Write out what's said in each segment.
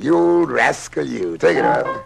You old rascal, you. Take it out.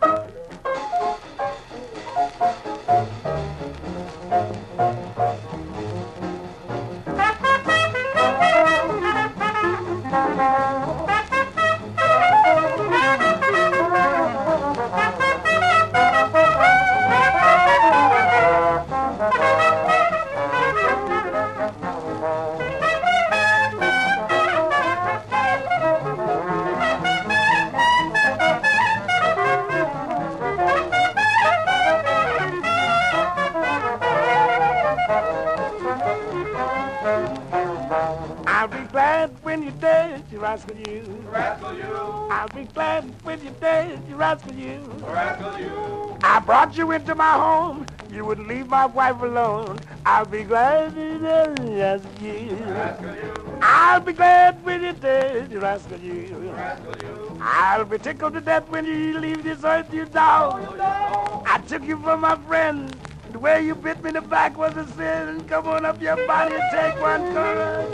I'll be glad when you're dead, you rascal you. Rascal you. I'll be glad when you're dead, you rascal you. Rascal you. I brought you into my home, you wouldn't leave my wife alone. I'll be glad when you're dead, you rascal you. Rascal you. I'll be glad when you're dead, you rascal you. Rascal you. I'll be tickled to death when you leave this earth, you dog. Oh, dog. I took you for my friend. The way you bit me in the back was a sin. Come on up your body and take one corner.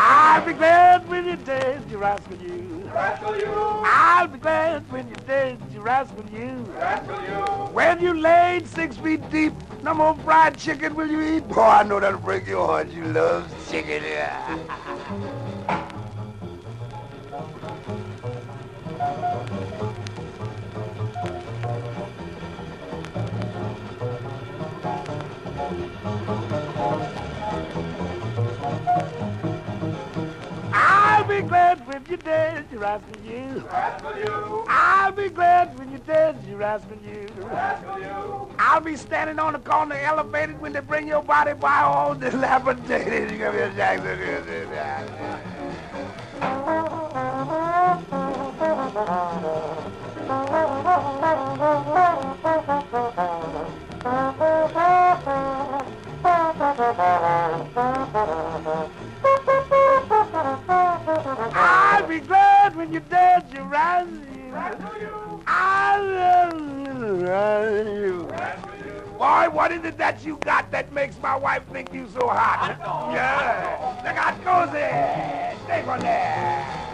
I'll be glad when you're dead, you rascal you. Rascal you. I'll be glad when you're dead, you rascal you. Rascal you. When you laid 6 feet deep, no more fried chicken will you eat? Boy, I know that'll break your heart. You love chicken. I'll be glad when you're dead, you rascal you. Rascal you. I'll be glad when you're dead, you rascal you. Rascal you. I'll be standing on the corner elevated when they bring your body by all dilapidated. You're gonna be a Jackson. I'll be glad when you're dead, you rascal you. Rascal you. Rascal you. Boy, what is it that you got that makes my wife think you so hot? I know. Yeah. Look out, Cozy. Take one there.